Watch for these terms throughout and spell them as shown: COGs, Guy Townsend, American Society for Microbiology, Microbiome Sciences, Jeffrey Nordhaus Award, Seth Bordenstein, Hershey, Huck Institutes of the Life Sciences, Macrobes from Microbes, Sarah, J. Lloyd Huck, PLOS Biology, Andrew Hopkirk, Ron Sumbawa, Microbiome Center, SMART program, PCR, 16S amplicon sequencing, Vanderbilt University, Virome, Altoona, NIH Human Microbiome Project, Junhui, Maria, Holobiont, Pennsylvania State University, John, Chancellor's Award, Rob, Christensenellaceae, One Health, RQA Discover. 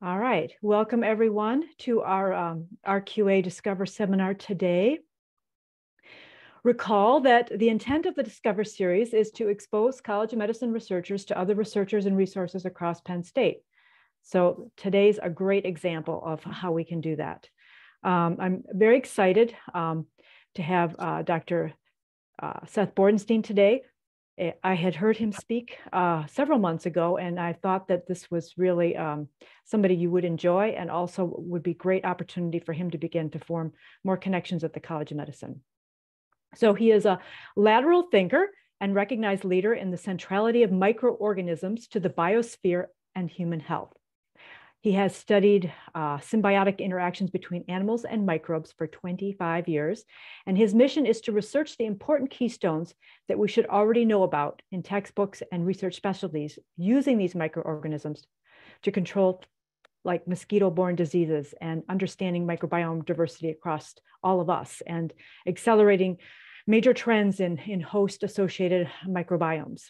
All right, welcome everyone to our RQA Discover seminar today. Recall that the intent of the Discover series is to expose College of Medicine researchers to other researchers and resources across Penn State. So today's a great example of how we can do that. I'm very excited to have Dr. Seth Bordenstein today. I had heard him speak several months ago, and I thought that this was really somebody you would enjoy, and also would be a great opportunity for him to begin to form more connections at the College of Medicine. So he is a lateral thinker and recognized leader in the centrality of microorganisms to the biosphere and human health. He has studied symbiotic interactions between animals and microbes for 25 years, and his mission is to research the important keystones that we should already know about in textbooks and research specialties using these microorganisms to control like mosquito-borne diseases and understanding microbiome diversity across all of us and accelerating major trends in host-associated microbiomes.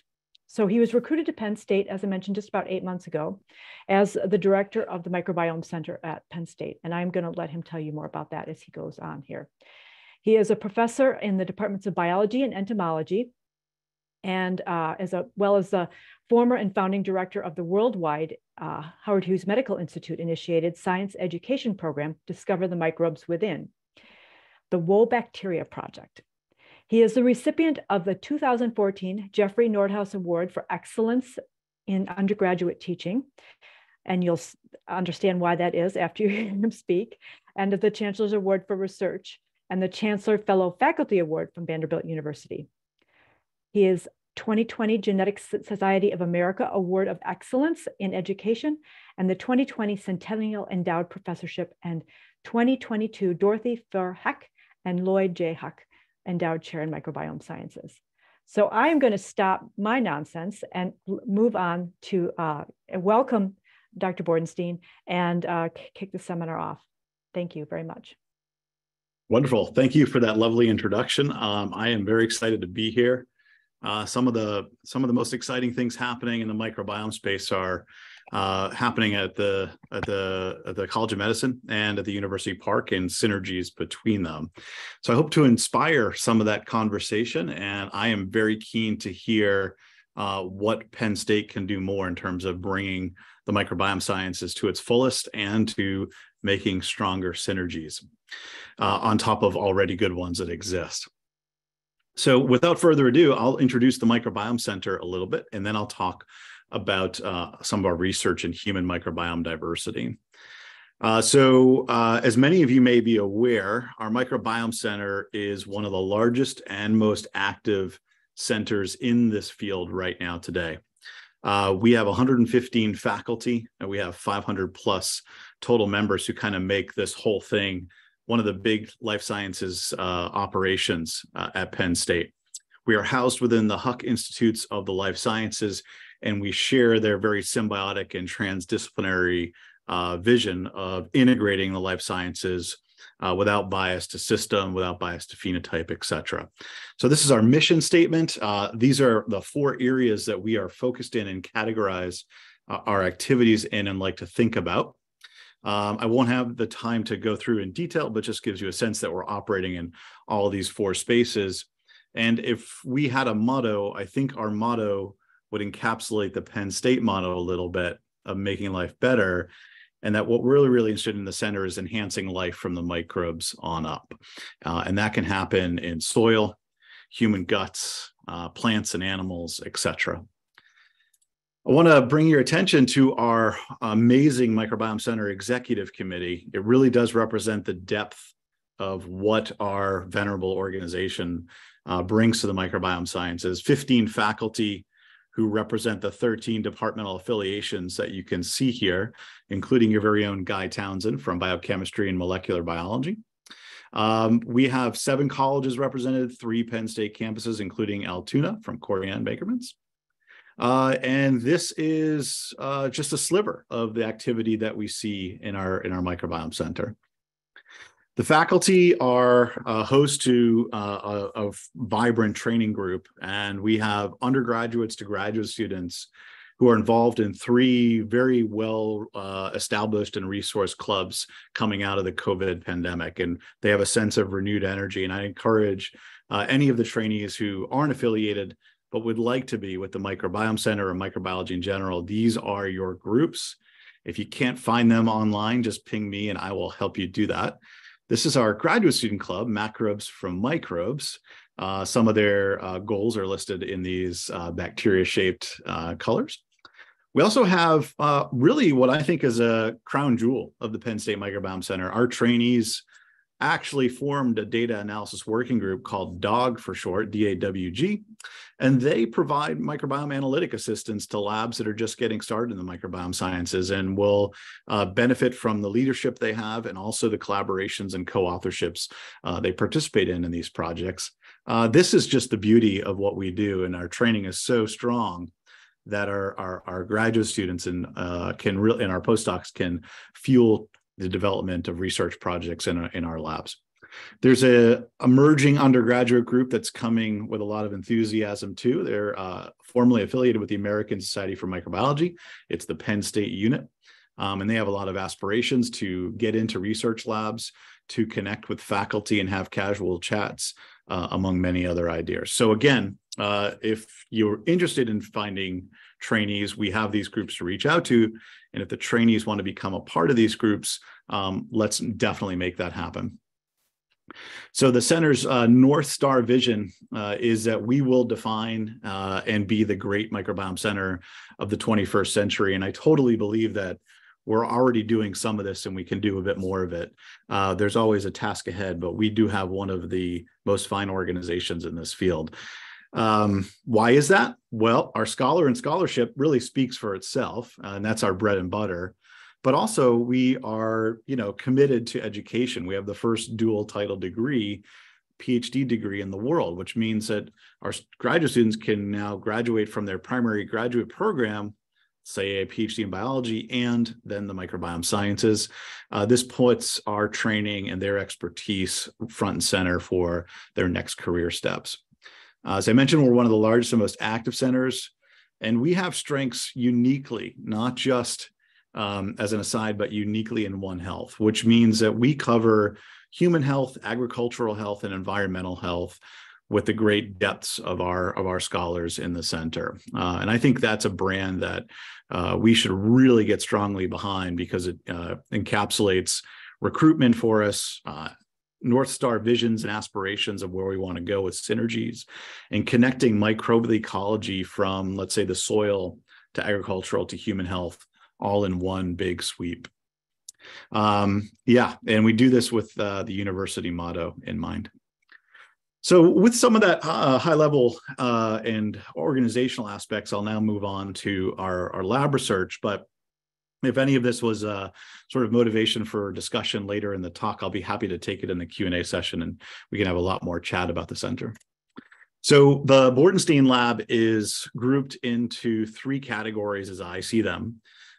So he was recruited to Penn State, as I mentioned, just about 8 months ago, as the director of the Microbiome Center at Penn State. And I'm going to let him tell you more about that as he goes on here. He is a professor in the departments of biology and entomology, and as well as the former and founding director of the worldwide Howard Hughes Medical Institute initiated science education program, Discover the Microbes Within, the Wolbachia Project. He is the recipient of the 2014 Jeffrey Nordhaus Award for Excellence in Undergraduate Teaching, and you'll understand why that is after you hear him speak, and of the Chancellor's Award for Research and the Chancellor Fellow Faculty Award from Vanderbilt University. He is 2020 Genetic Society of America Award of Excellence in Education and the 2020 Centennial Endowed Professorship and 2022 Dorothy Foehr Huck and Lloyd J. Huck Endowed Chair in Microbiome Sciences. So I am going to stop my nonsense and move on to welcome Dr. Bordenstein and kick the seminar off. Thank you very much. Wonderful. Thank you for that lovely introduction. I am very excited to be here. Some of the most exciting things happening in the microbiome space are happening at the College of Medicine and at the University Park, and synergies between them. So I hope to inspire some of that conversation, and I am very keen to hear what Penn State can do more in terms of bringing the microbiome sciences to its fullest and to making stronger synergies on top of already good ones that exist. So without further ado, I'll introduce the Microbiome Center a little bit, and then I'll talk about some of our research in human microbiome diversity. As many of you may be aware, our Microbiome Center is one of the largest and most active centers in this field right now today. We have 115 faculty, and we have 500 plus total members who kind of make this whole thing one of the big life sciences operations at Penn State. We are housed within the Huck Institutes of the Life Sciences, and we share their very symbiotic and transdisciplinary vision of integrating the life sciences without bias to system, without bias to phenotype, et cetera. So this is our mission statement. These are the four areas that we are focused in and categorize our activities in and like to think about. I won't have the time to go through in detail, but just gives you a sense that we're operating in all these four spaces. And if we had a motto, I think our motto would encapsulate the Penn State motto a little bit of making life better. And that what we're really, really interested in the center is enhancing life from the microbes on up. And that can happen in soil, human guts, plants and animals, et cetera. I want to bring your attention to our amazing Microbiome Center Executive Committee. It really does represent the depth of what our venerable organization brings to the microbiome sciences. 15 faculty who represent the 13 departmental affiliations that you can see here, including your very own Guy Townsend from Biochemistry and Molecular Biology. We have 7 colleges represented, 3 Penn State campuses, including Altoona from Corianne Bakerman's. And this is just a sliver of the activity that we see in our microbiome center. The faculty are host to a vibrant training group, and we have undergraduates to graduate students who are involved in three very well established and resourced clubs coming out of the COVID pandemic. And they have a sense of renewed energy. And I encourage any of the trainees who aren't affiliated but would like to be with the Microbiome Center or microbiology in general, these are your groups. If you can't find them online, just ping me and I will help you do that. This is our graduate student club, Macrobes from Microbes. Some of their goals are listed in these bacteria-shaped colors. We also have really what I think is a crown jewel of the Penn State Microbiome Center. Our trainees actually formed a data analysis working group called DAWG for short, D-A-W-G, and they provide microbiome analytic assistance to labs that are just getting started in the microbiome sciences and will benefit from the leadership they have and also the collaborations and co-authorships they participate in these projects. This is just the beauty of what we do, and our training is so strong that our graduate students and our postdocs can fuel the development of research projects in our labs. There's an emerging undergraduate group that's coming with a lot of enthusiasm too. They're formally affiliated with the American Society for Microbiology. It's the Penn State unit, and they have a lot of aspirations to get into research labs, to connect with faculty and have casual chats, among many other ideas. So again, if you're interested in finding trainees, we have these groups to reach out to. And if the trainees want to become a part of these groups, let's definitely make that happen. So the center's North Star vision is that we will define and be the great microbiome center of the 21st century. And I totally believe that we're already doing some of this and we can do a bit more of it. There's always a task ahead, but we do have one of the most fine organizations in this field. Why is that? Well, our scholarship really speaks for itself, and that's our bread and butter. But also we are, committed to education. We have the first dual title degree, PhD degree in the world, which means that our graduate students can now graduate from their primary graduate program, say a PhD in biology, and then the microbiome sciences. This puts our training and their expertise front and center for their next career steps. As I mentioned, we're one of the largest and most active centers, and we have strengths uniquely, not just as an aside, but uniquely in One Health, which means that we cover human health, agricultural health, and environmental health with the great depths of our scholars in the center. And I think that's a brand that we should really get strongly behind because it encapsulates recruitment for us, North Star visions and aspirations of where we want to go with synergies, and connecting microbial ecology from, let's say, the soil to agricultural to human health, all in one big sweep. And we do this with the university motto in mind. So with some of that high level and organizational aspects, I'll now move on to our lab research. But if any of this was a sort of motivation for discussion later in the talk, I'll be happy to take it in the Q&A session, and we can have a lot more chat about the center. So the Bordenstein lab is grouped into three categories as I see them.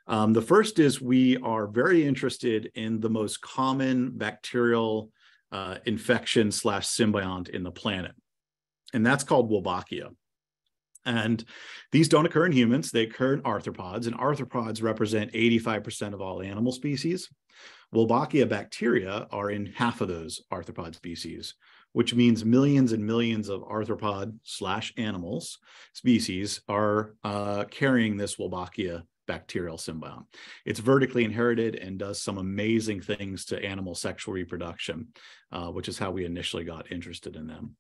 The first is we are very interested in the most common bacterial infection / symbiont in the planet. And that's called Wolbachia. And these don't occur in humans. They occur in arthropods, and arthropods represent 85% of all animal species. Wolbachia bacteria are in half of those arthropod species, which means millions and millions of arthropod / animals species are carrying this Wolbachia bacterial symbiont. It's vertically inherited and does some amazing things to animal sexual reproduction, which is how we initially got interested in them.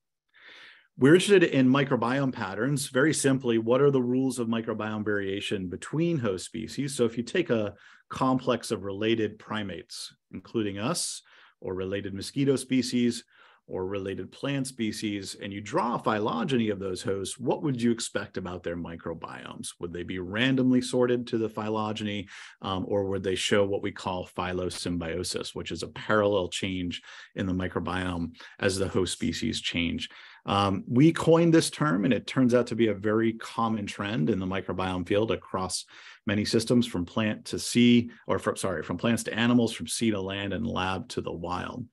We're interested in microbiome patterns. Very simply, what are the rules of microbiome variation between host species? So if you take a complex of related primates, including us, or related mosquito species, or related plant species, and you draw a phylogeny of those hosts, what would you expect about their microbiomes? Would they be randomly sorted to the phylogeny, or would they show what we call phylosymbiosis, which is a parallel change in the microbiome as the host species change? We coined this term, and it turns out to be a very common trend in the microbiome field across many systems, from plant to sea, or from plants to animals, from sea to land, and lab to the wild.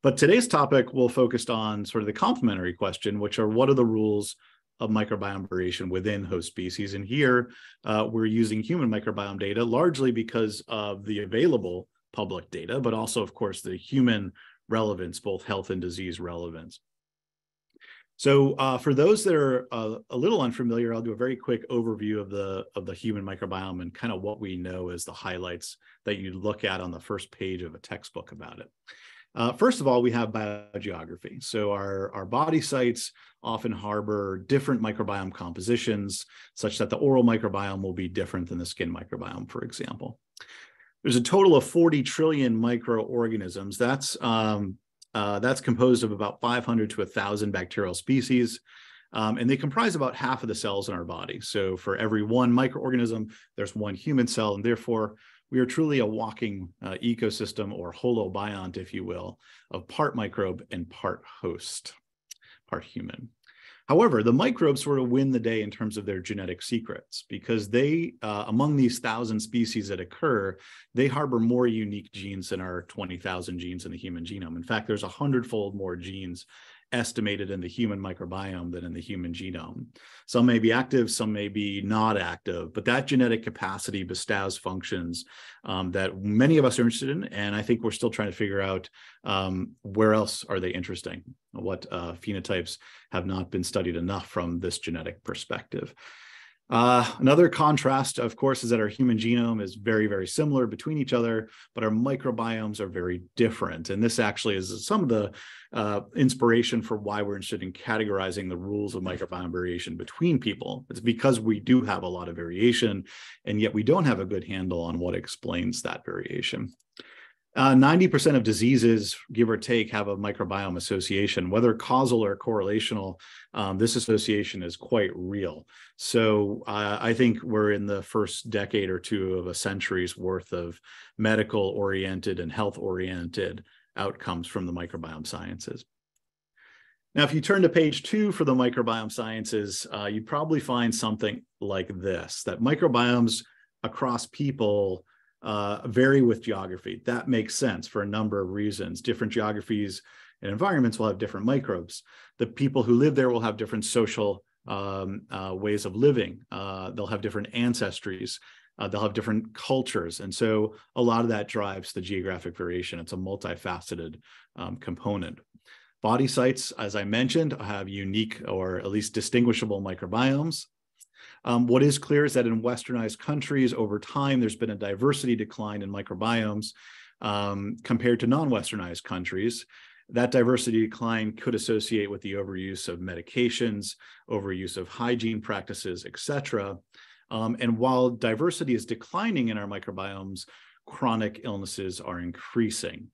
But today's topic will focus on sort of the complementary question, which are what are the rules of microbiome variation within host species. And here we're using human microbiome data largely because of the available public data, but also, of course, the human relevance, both health and disease relevance. So for those that are a little unfamiliar, I'll do a very quick overview of the human microbiome and kind of what we know as the highlights that you look at on the first page of a textbook about it. First of all, we have biogeography. So our body sites often harbor different microbiome compositions, such that the oral microbiome will be different than the skin microbiome, for example. There's a total of 40 trillion microorganisms. That's composed of about 500 to 1,000 bacterial species, and they comprise about half of the cells in our body. So for every one microorganism, there's one human cell, and therefore we are truly a walking ecosystem, or holobiont, if you will, of part microbe and part host, part human. However, the microbes sort of win the day in terms of their genetic secrets, because they, among these 1,000 species that occur, they harbor more unique genes than our 20,000 genes in the human genome. In fact, there's 100-fold more genes estimated in the human microbiome than in the human genome. Some may be active, some may be not active, but that genetic capacity bestows functions that many of us are interested in, and I think we're still trying to figure out where else are they interesting, what phenotypes have not been studied enough from this genetic perspective. Another contrast, of course, is that our human genome is very, very similar between each other, but our microbiomes are very different. And this actually is some of the inspiration for why we're interested in categorizing the rules of microbiome variation between people. It's because we do have a lot of variation, and yet we don't have a good handle on what explains that variation. 90% of diseases, give or take, have a microbiome association. Whether causal or correlational, this association is quite real. So I think we're in the first decade or two of a century's worth of medical-oriented and health-oriented outcomes from the microbiome sciences. Now, if you turn to page 2 for the microbiome sciences, you probably find something like this, that microbiomes across people vary with geography. That makes sense for a number of reasons. Different geographies and environments will have different microbes. The people who live there will have different social ways of living. They'll have different ancestries. They'll have different cultures. And so a lot of that drives the geographic variation. It's a multifaceted component. Body sites, as I mentioned, have unique or at least distinguishable microbiomes. What is clear is that in westernized countries over time, there's been a diversity decline in microbiomes compared to non-westernized countries. That diversity decline could associate with the overuse of medications, overuse of hygiene practices, etc. And while diversity is declining in our microbiomes, chronic illnesses are increasing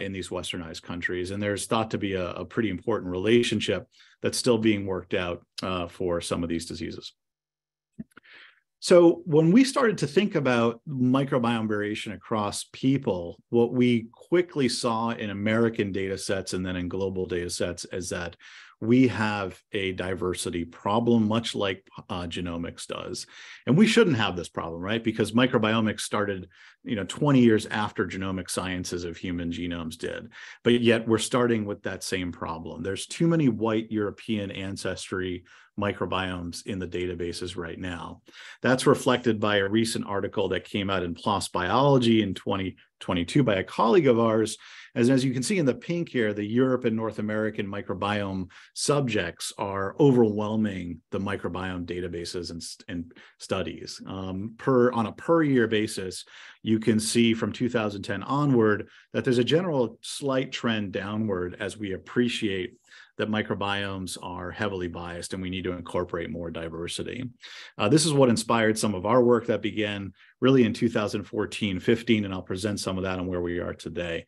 in these westernized countries. And there's thought to be a pretty important relationship that's still being worked out for some of these diseases. So when we started to think about microbiome variation across people, what we quickly saw in American data sets and then in global data sets is that we have a diversity problem, much like genomics does. And we shouldn't have this problem, right? Because microbiomics started, 20 years after genomic sciences of human genomes did. But yet we're starting with that same problem. There's too many white European ancestry microbiomes in the databases right now. That's reflected by a recent article that came out in PLOS Biology in 2022 by a colleague of ours. As you can see in the pink here, the Europe and North American microbiome subjects are overwhelming the microbiome databases and studies. On a per year basis, you can see from 2010 onward that there's a general slight trend downward as we appreciate that microbiomes are heavily biased and we need to incorporate more diversity. This is what inspired some of our work that began really in 2014-15, and I'll present some of that on where we are today.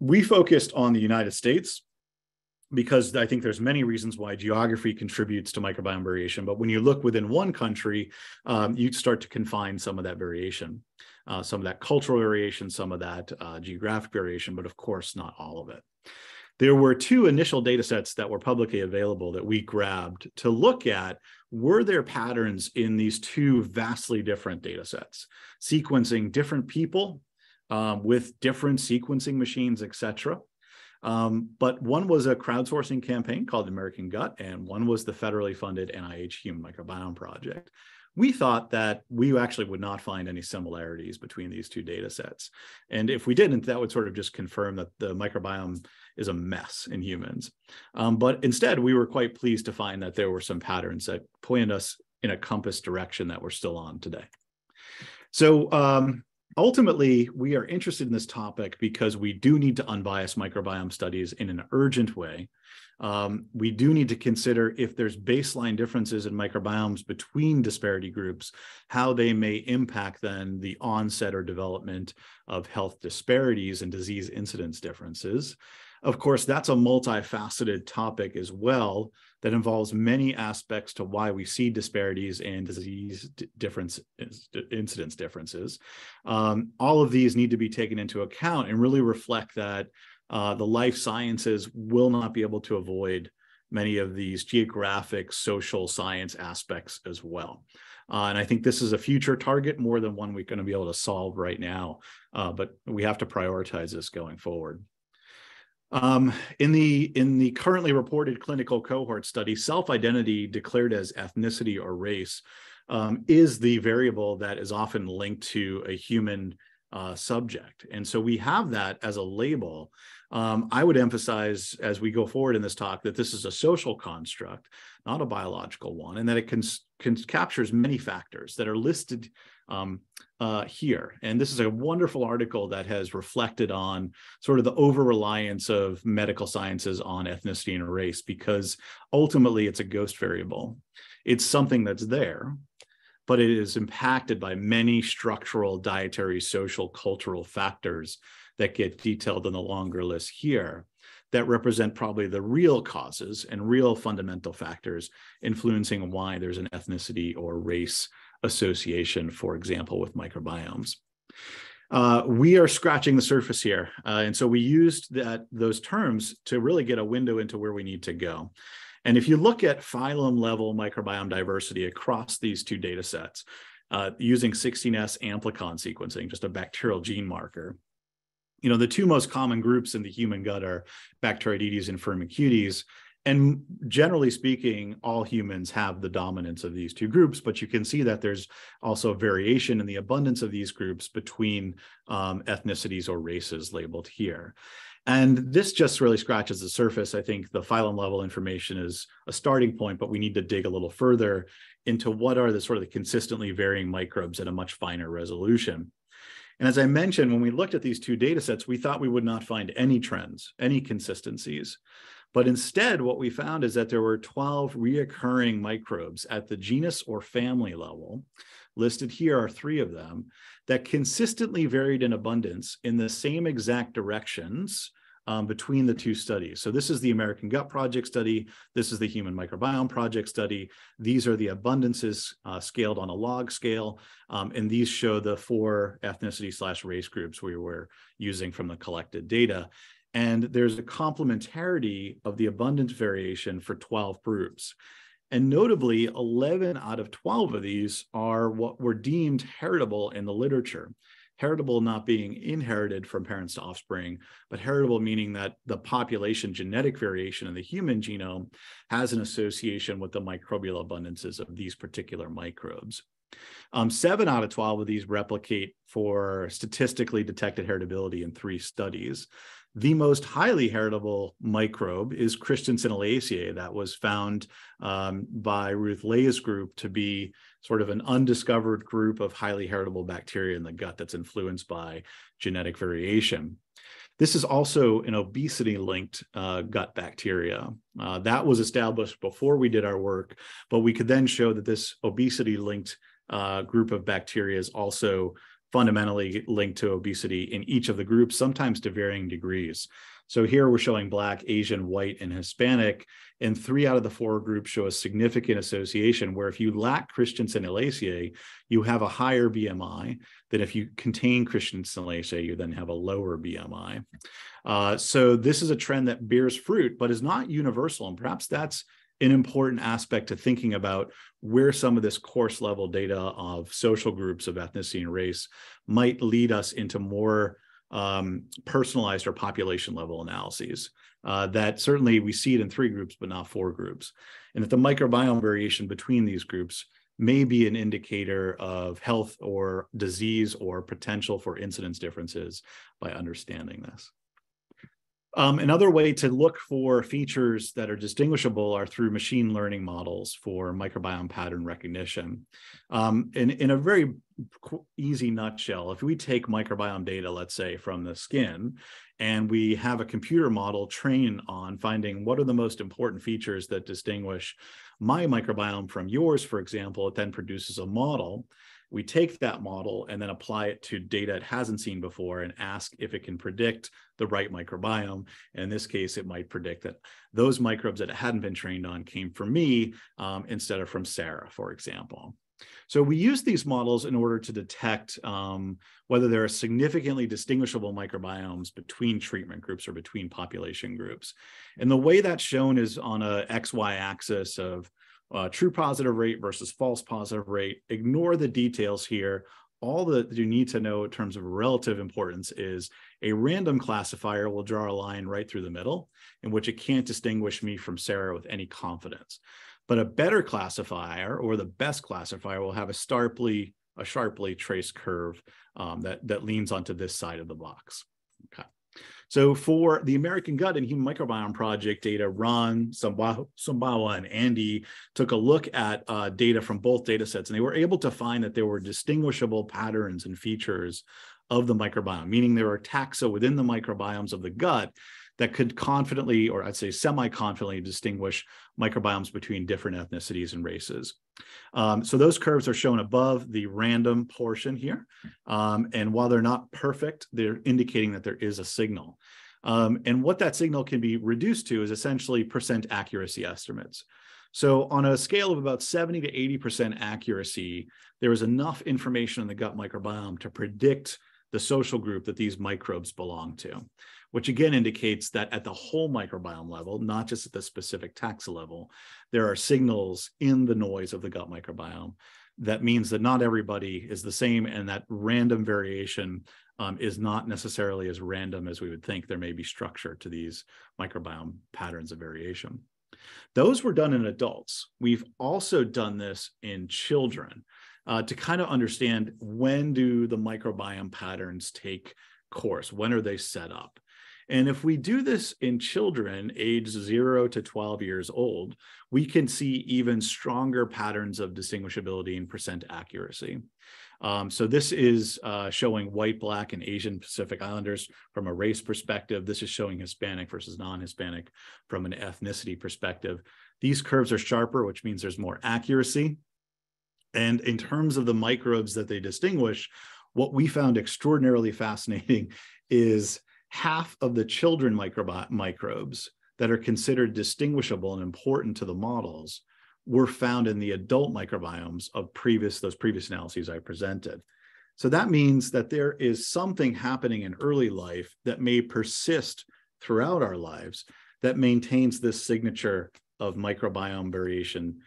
We focused on the United States because I think there's many reasons why geography contributes to microbiome variation, but when you look within one country, you start to confine some of that variation, some of that cultural variation, some of that geographic variation, but of course not all of it. There were two initial data sets that were publicly available that we grabbed to look at, were there patterns in these two vastly different data sets, sequencing different people with different sequencing machines, etc. But one was a crowdsourcing campaign called American Gut, and one was the federally funded NIH Human Microbiome Project. We thought that we actually would not find any similarities between these two data sets. And if we didn't, that would sort of just confirm that the microbiome is a mess in humans. But instead, we were quite pleased to find that there were some patterns that pointed us in a compass direction that we're still on today. So ultimately, we are interested in this topic because we do need to unbias microbiome studies in an urgent way. We do need to consider if there's baseline differences in microbiomes between disparity groups, how they may impact then the onset or development of health disparities and disease incidence differences. Of course, that's a multifaceted topic as well that involves many aspects to why we see disparities and disease incidence differences. All of these need to be taken into account and really reflect that the life sciences will not be able to avoid many of these geographic social science aspects as well. And I think this is a future target more than one we're going to be able to solve right now, but we have to prioritize this going forward. In the currently reported clinical cohort study, self-identity declared as ethnicity or race is the variable that is often linked to a human subject. And so we have that as a label. I would emphasize as we go forward in this talk that this is a social construct, not a biological one, and that it captures many factors that are listed here. And this is a wonderful article that has reflected on sort of the over-reliance of medical sciences on ethnicity and race, because ultimately it's a ghost variable. It's something that's there, but it is impacted by many structural, dietary, social, cultural factors that get detailed in the longer list here that represent probably the real causes and real fundamental factors influencing why there's an ethnicity or race association, for example, with microbiomes. We are scratching the surface here. And so we used those terms to really get a window into where we need to go. And if you look at phylum level microbiome diversity across these two data sets, using 16S amplicon sequencing, just a bacterial gene marker, you know, the two most common groups in the human gut are Bacteroidetes and Firmicutes. And generally speaking, all humans have the dominance of these two groups, but you can see that there's also variation in the abundance of these groups between ethnicities or races labeled here. And this just really scratches the surface. I think the phylum level information is a starting point, but we need to dig a little further into what are the sort of the consistently varying microbes at a much finer resolution. And as I mentioned, when we looked at these two data sets, we thought we would not find any trends, any consistencies. But instead, what we found is that there were 12 reoccurring microbes at the genus or family level. Listed here are 3 of them that consistently varied in abundance in the same exact directions between the two studies. So this is the American Gut Project study. This is the Human Microbiome Project study. These are the abundances scaled on a log scale. And these show the 4 ethnicity/race groups we were using from the collected data. And there's a complementarity of the abundance variation for 12 groups. And notably, 11 out of 12 of these are what were deemed heritable in the literature. Heritable not being inherited from parents to offspring, but heritable meaning that the population genetic variation in the human genome has an association with the microbial abundances of these particular microbes. 7 out of 12 of these replicate for statistically detected heritability in 3 studies. The most highly heritable microbe is Christensenellaceae, that was found by Ruth Leah's group to be sort of an undiscovered group of highly heritable bacteria in the gut that's influenced by genetic variation. This is also an obesity-linked gut bacteria. That was established before we did our work, but we could then show that this obesity-linked group of bacteria is also fundamentally linked to obesity in each of the groups, sometimes to varying degrees. So here we're showing Black, Asian, White, and Hispanic, and 3 out of the 4 groups show a significant association where if you lack Christensenellaceae, you have a higher BMI than if you contain Christensenellaceae, you then have a lower BMI. So this is a trend that bears fruit, but is not universal, and perhaps that's an important aspect to thinking about where some of this course level data of social groups of ethnicity and race might lead us into more personalized or population level analyses. That certainly we see it in three groups, but not four groups. And that the microbiome variation between these groups may be an indicator of health or disease or potential for incidence differences by understanding this. Another way to look for features that are distinguishable are through machine learning models for microbiome pattern recognition. In a very easy nutshell, if we take microbiome data, let's say from the skin, and we have a computer model trained on finding what are the most important features that distinguish my microbiome from yours, for example, it then produces a model. We take that model and then apply it to data it hasn't seen before and ask if it can predict the right microbiome. And in this case, it might predict that those microbes that it hadn't been trained on came from me instead of from Sarah, for example. So we use these models in order to detect whether there are significantly distinguishable microbiomes between treatment groups or between population groups. And the way that's shown is on a XY axis of true positive rate versus false positive rate. Ignore the details here. All that you need to know in terms of relative importance is a random classifier will draw a line right through the middle in which it can't distinguish me from Sarah with any confidence. But a better classifier or the best classifier will have a sharply traced curve that leans onto this side of the box. Okay. So for the American Gut and Human Microbiome Project data, Ron, Sumbawa, and Andy took a look at data from both data sets, and they were able to find that there were distinguishable patterns and features of the microbiome, meaning there are taxa within the microbiomes of the gut that could confidently, or I'd say semi-confidently, distinguish microbiomes between different ethnicities and races. So those curves are shown above the random portion here. And while they're not perfect, they're indicating that there is a signal. And what that signal can be reduced to is essentially percent accuracy estimates. So on a scale of about 70 to 80% accuracy, there is enough information in the gut microbiome to predict the social group that these microbes belong to, which again indicates that at the whole microbiome level, not just at the specific taxa level, there are signals in the noise of the gut microbiome. That means that not everybody is the same, and that random variation is not necessarily as random as we would think. There may be structure to these microbiome patterns of variation. Those were done in adults. We've also done this in children to kind of understand, when do the microbiome patterns take course? When are they set up? And if we do this in children age 0 to 12 years old, we can see even stronger patterns of distinguishability and percent accuracy. So this is showing white, black, and Asian Pacific Islanders from a race perspective. This is showing Hispanic versus non-Hispanic from an ethnicity perspective. These curves are sharper, which means there's more accuracy. And in terms of the microbes that they distinguish, what we found extraordinarily fascinating is half of the children microbes that are considered distinguishable and important to the models were found in the adult microbiomes of those previous analyses I presented. So that means that there is something happening in early life that may persist throughout our lives that maintains this signature of microbiome variation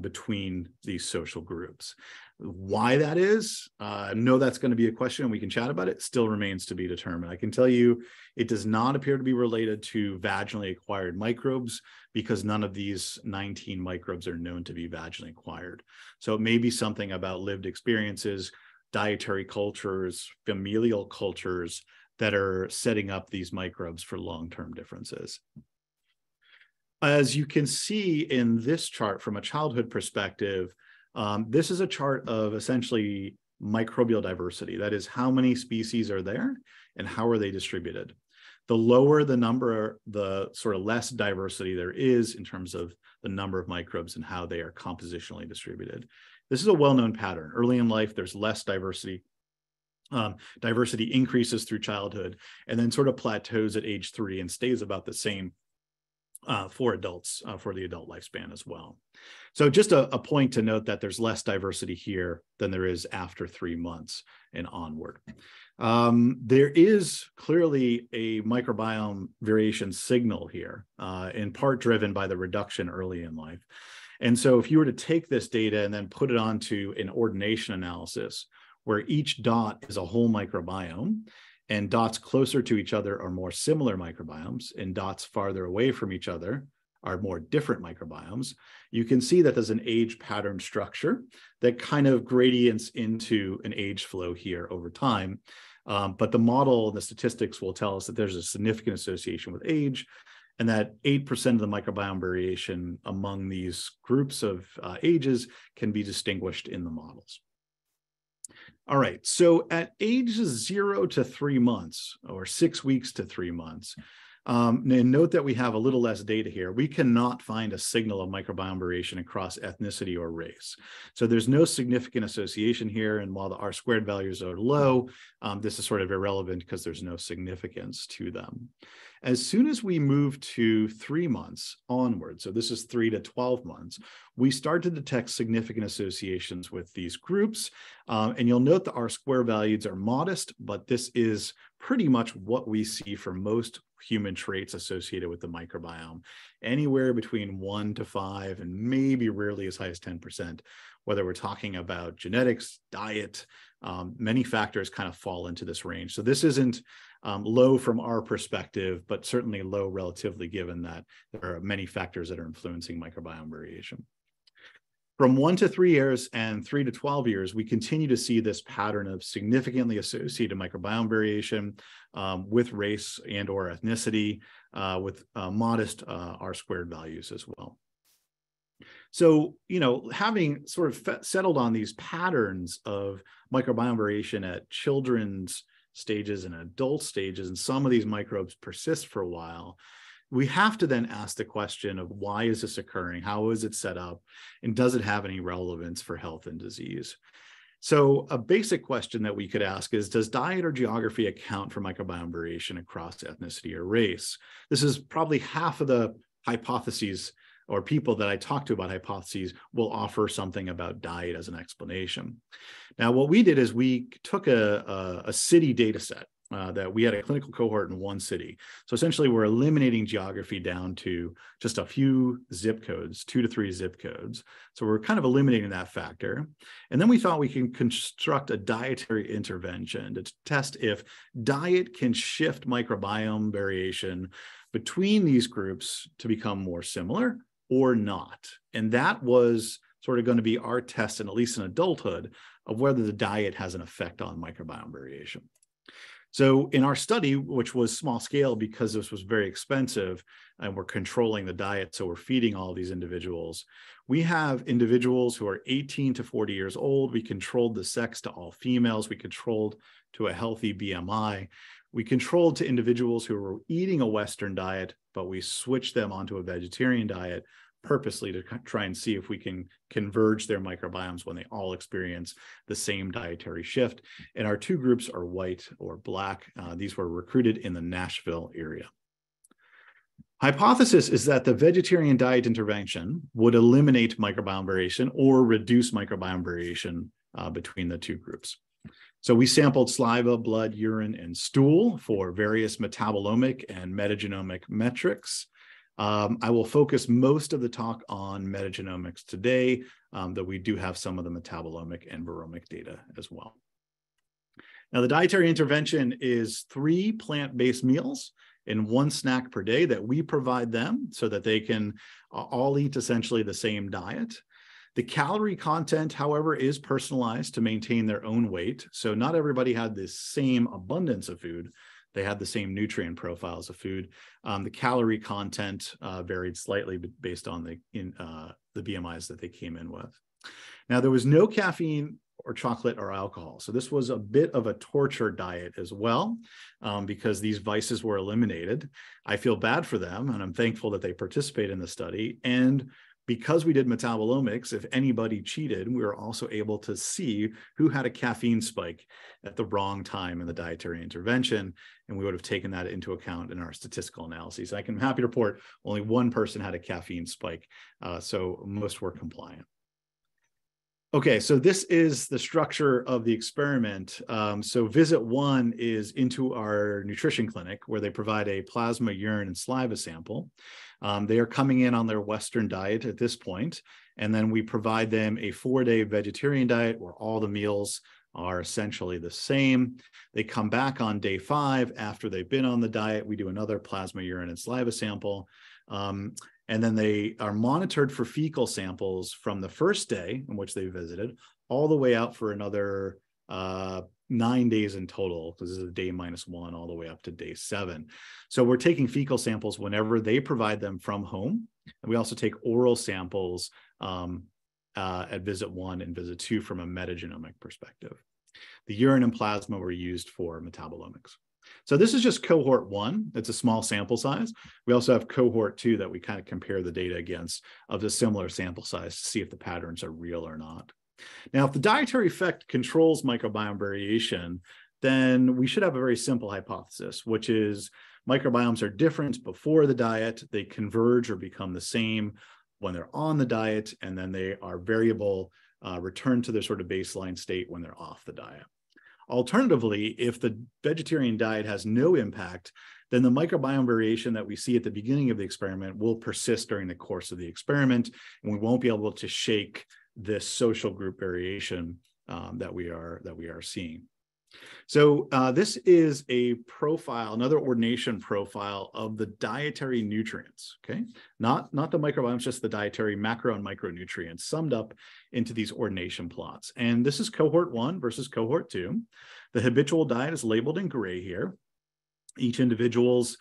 between these social groups. Why that is, I know that's going to be a question, and we can chat about it. Still remains to be determined. I can tell you it does not appear to be related to vaginally acquired microbes, because none of these 19 microbes are known to be vaginally acquired. So it may be something about lived experiences, dietary cultures, familial cultures that are setting up these microbes for long-term differences. As you can see in this chart from a childhood perspective, this is a chart of essentially microbial diversity. That is, how many species are there and how are they distributed? The lower the number, the sort of less diversity there is in terms of the number of microbes and how they are compositionally distributed. This is a well-known pattern. Early in life, there's less diversity. Diversity increases through childhood and then sort of plateaus at age 3 and stays about the same for adults, for the adult lifespan as well. So just a point to note that there's less diversity here than there is after 3 months and onward. There is clearly a microbiome variation signal here, in part driven by the reduction early in life. And so if you were to take this data and then put it onto an ordination analysis where each dot is a whole microbiome, And dots closer to each other are more similar microbiomes, and dots farther away from each other are more different microbiomes. You can see that there's an age pattern structure that kind of gradients into an age flow here over time. But the model and the statistics will tell us that there's a significant association with age, and that 8% of the microbiome variation among these groups of ages can be distinguished in the models. All right, so at ages 0 to 3 months, or 6 weeks to 3 months, and note that we have a little less data here, we cannot find a signal of microbiome variation across ethnicity or race. So there's no significant association here, and while the R-squared values are low, this is sort of irrelevant because there's no significance to them. As soon as we move to 3 months onward, so this is 3 to 12 months, we start to detect significant associations with these groups. And you'll note the R-square values are modest, but this is pretty much what we see for most human traits associated with the microbiome, anywhere between 1 to 5 and maybe rarely as high as 10%, whether we're talking about genetics, diet, many factors kind of fall into this range. So this isn't low from our perspective, but certainly low relatively, given that there are many factors that are influencing microbiome variation. From 1 to 3 years and 3 to 12 years, we continue to see this pattern of significantly associated microbiome variation with race and or ethnicity, with modest R-squared values as well. So, you know, having sort of settled on these patterns of microbiome variation at children's stages and adult stages, and some of these microbes persist for a while, we have to then ask the question of why is this occurring? How is it set up? And does it have any relevance for health and disease? So a basic question that we could ask is, does diet or geography account for microbiome variation across ethnicity or race? This is probably half of the hypotheses or people that I talk to about hypotheses will offer something about diet as an explanation. Now, what we did is we took a city data set that we had a clinical cohort in one city. So essentially, we're eliminating geography down to just a few zip codes, 2 to 3 zip codes. So we're kind of eliminating that factor. And then we thought we can construct a dietary intervention to test if diet can shift microbiome variation between these groups to become more similar or not. And that was sort of going to be our test, and at least in adulthood, of whether the diet has an effect on microbiome variation. So in our study, which was small scale because this was very expensive and we're controlling the diet, so we're feeding all these individuals, we have individuals who are 18 to 40 years old. We controlled the sex to all females. We controlled to a healthy BMI. We controlled to individuals who were eating a Western diet, but we switched them onto a vegetarian diet purposely to try and see if we can converge their microbiomes when they all experience the same dietary shift. And our two groups are white or black. These were recruited in the Nashville area. Hypothesis is that the vegetarian diet intervention would eliminate microbiome variation or reduce microbiome variation between the two groups. So we sampled saliva, blood, urine, and stool for various metabolomic and metagenomic metrics. I will focus most of the talk on metagenomics today, though we do have some of the metabolomic and viromic data as well. Now, the dietary intervention is 3 plant-based meals and 1 snack per day that we provide them so that they can all eat essentially the same diet. The calorie content, however, is personalized to maintain their own weight. So not everybody had the same abundance of food. They had the same nutrient profiles of food. The calorie content varied slightly based on the BMIs that they came in with. Now, there was no caffeine or chocolate or alcohol. So this was a bit of a torture diet as well, because these vices were eliminated. I feel bad for them, and I'm thankful that they participate in the study. And because we did metabolomics, if anybody cheated, we were also able to see who had a caffeine spike at the wrong time in the dietary intervention, and we would have taken that into account in our statistical analyses. I'm happy to report only 1 person had a caffeine spike, so most were compliant. Okay, so this is the structure of the experiment. So visit 1 is into our nutrition clinic where they provide a plasma, urine, and saliva sample. They are coming in on their Western diet at this point, and then we provide them a 4-day vegetarian diet where all the meals are essentially the same. They come back on day 5 after they've been on the diet. We do another plasma, urine, and saliva sample. And then they are monitored for fecal samples from the first day in which they visited all the way out for another 9 days in total, because this is a day -1 all the way up to day 7. So we're taking fecal samples whenever they provide them from home. And we also take oral samples at visit 1 and visit 2 from a metagenomic perspective. The urine and plasma were used for metabolomics. So this is just cohort 1. It's a small sample size. We also have cohort 2 that we kind of compare the data against of the similar sample size to see if the patterns are real or not. Now, if the dietary effect controls microbiome variation, then we should have a very simple hypothesis, which is microbiomes are different before the diet. They converge or become the same when they're on the diet, and then they are variable, return to their sort of baseline state when they're off the diet. Alternatively, if the vegetarian diet has no impact, then the microbiome variation that we see at the beginning of the experiment will persist during the course of the experiment, and we won't be able to shake this social group variation that we are seeing. So this is a profile, another ordination profile of the dietary nutrients, okay? Not the microbiomes, just the dietary macro and micronutrients summed up into these ordination plots. And this is cohort 1 versus cohort 2. The habitual diet is labeled in gray here. Each individual's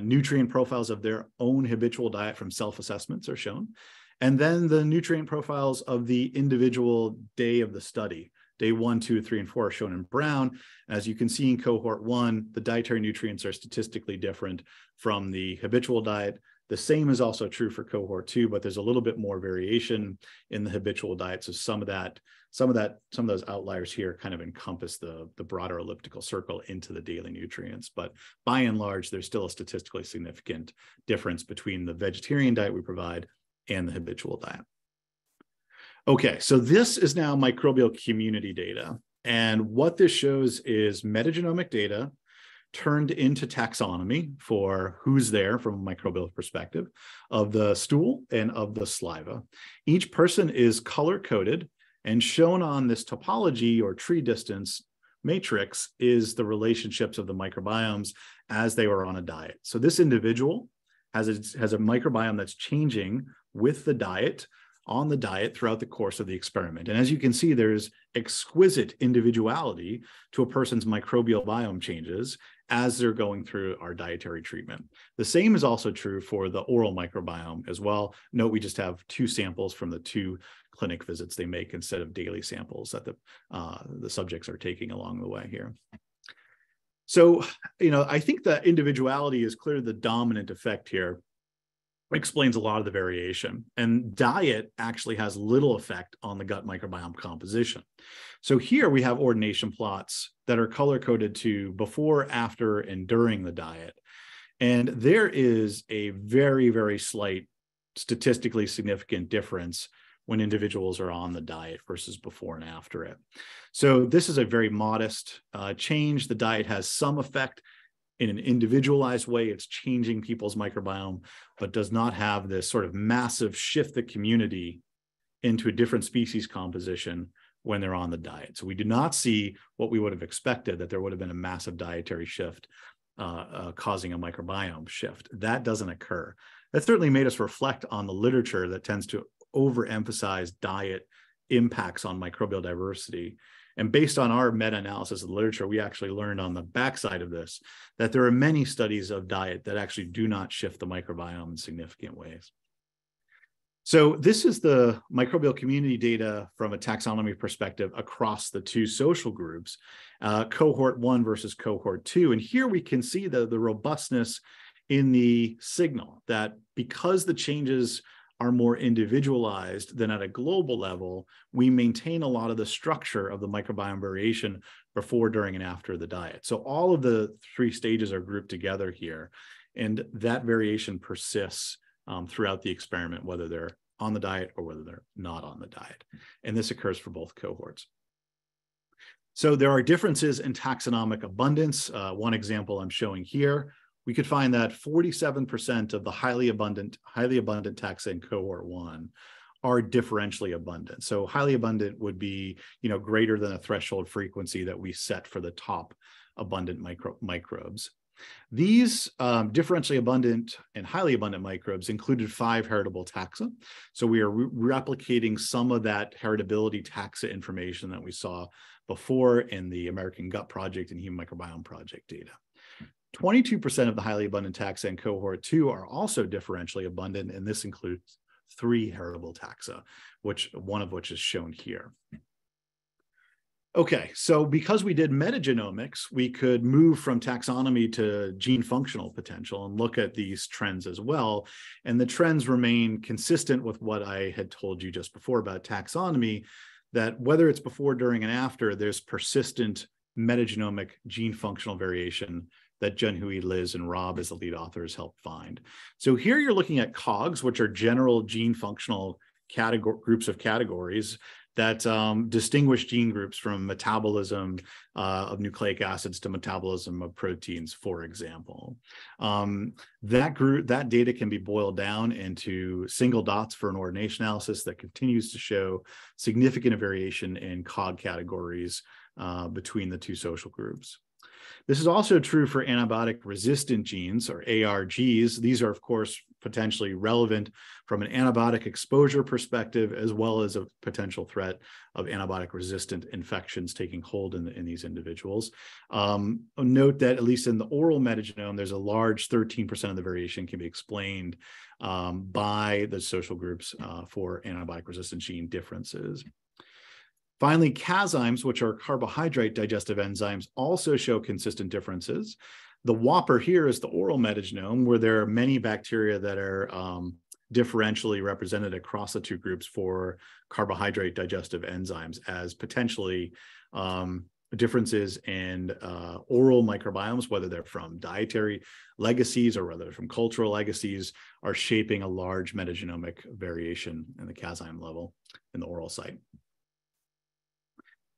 nutrient profiles of their own habitual diet from self-assessments are shown. And then the nutrient profiles of the individual day of the study. Day 1, 2, 3, and 4 are shown in brown. As you can see in cohort 1, the dietary nutrients are statistically different from the habitual diet. The same is also true for cohort 2, but there's a little bit more variation in the habitual diet. So some of those outliers here kind of encompass the broader elliptical circle into the daily nutrients. But by and large, there's still a statistically significant difference between the vegetarian diet we provide and the habitual diet. Okay, so this is now microbial community data. And what this shows is metagenomic data turned into taxonomy for who's there from a microbial perspective of the stool and of the saliva. Each person is color-coded and shown on this topology or tree distance matrix is the relationships of the microbiomes as they were on a diet. So this individual has a microbiome that's changing with the diet, on the diet throughout the course of the experiment. And as you can see, there's exquisite individuality to a person's microbial biome changes as they're going through our dietary treatment. The same is also true for the oral microbiome as well. Note we just have 2 samples from the 2 clinic visits they make instead of daily samples that the subjects are taking along the way here. So, you know, I think that individuality is clearly the dominant effect here. Explains a lot of the variation, and diet actually has little effect on the gut microbiome composition. So here we have ordination plots that are color-coded to before, after, and during the diet. And there is a very, very slight statistically significant difference when individuals are on the diet versus before and after it. So this is a very modest change. The diet has some effect in an individualized way. It's changing people's microbiome, but does not have this sort of massive shift the community into a different species composition when they're on the diet. So we do not see what we would have expected, that there would have been a massive dietary shift causing a microbiome shift. That doesn't occur. That certainly made us reflect on the literature that tends to overemphasize diet impacts on microbial diversity. And based on our meta-analysis of the literature, we actually learned on the backside of this that there are many studies of diet that actually do not shift the microbiome in significant ways. So this is the microbial community data from a taxonomy perspective across the 2 social groups, cohort 1 versus cohort 2. And here we can see the robustness in the signal that because the changes are more individualized than at a global level, we maintain a lot of the structure of the microbiome variation before, during, and after the diet. So all of the 3 stages are grouped together here, and that variation persists throughout the experiment, whether they're on the diet or whether they're not on the diet. And this occurs for both cohorts. So there are differences in taxonomic abundance. One example I'm showing here, we could find that 47% of the highly abundant taxa in cohort 1 are differentially abundant. So highly abundant would be, you know, greater than a threshold frequency that we set for the top abundant microbes. These differentially abundant and highly abundant microbes included 5 heritable taxa. So we are replicating some of that heritability taxa information that we saw before in the American Gut Project and Human Microbiome Project data. 22% of the highly abundant taxa in cohort 2 are also differentially abundant, and this includes 3 heritable taxa, one of which is shown here. Okay, so because we did metagenomics, we could move from taxonomy to gene functional potential and look at these trends as well. And the trends remain consistent with what I had told you just before about taxonomy, that whether it's before, during, and after, there's persistent metagenomic gene functional variation that Junhui, Liz, and Rob as the lead authors helped find. So here you're looking at COGs, which are general gene functional groups of categories that distinguish gene groups from metabolism of nucleic acids to metabolism of proteins, for example. That data can be boiled down into single dots for an ordination analysis that continues to show significant variation in COG categories between the two social groups. This is also true for antibiotic-resistant genes, or ARGs. These are, of course, potentially relevant from an antibiotic exposure perspective, as well as a potential threat of antibiotic-resistant infections taking hold in these individuals. Note that, at least in the oral metagenome, there's a large 13% of the variation can be explained by the social groups for antibiotic-resistant gene differences. Finally, CAZymes, which are carbohydrate digestive enzymes, also show consistent differences. The whopper here is the oral metagenome, where there are many bacteria that are differentially represented across the two groups for carbohydrate digestive enzymes as potentially differences in oral microbiomes, whether they're from dietary legacies or whether they're from cultural legacies, are shaping a large metagenomic variation in the CAZyme level in the oral site.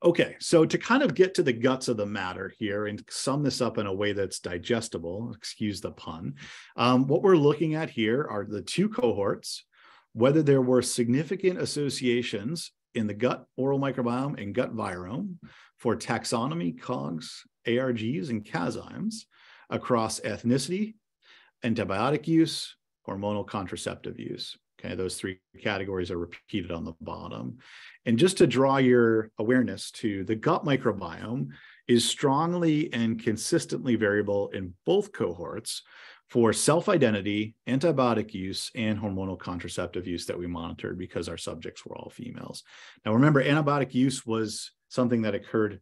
Okay, so to kind of get to the guts of the matter here and sum this up in a way that's digestible, excuse the pun, what we're looking at here are the two cohorts, whether there were significant associations in the gut oral microbiome and gut virome for taxonomy, COGs, ARGs, and CAZymes across ethnicity, antibiotic use, hormonal contraceptive use. Okay, those 3 categories are repeated on the bottom. And just to draw your awareness to the gut microbiome is strongly and consistently variable in both cohorts for self-identity, antibiotic use, and hormonal contraceptive use that we monitored because our subjects were all females. Now, remember, antibiotic use was something that occurred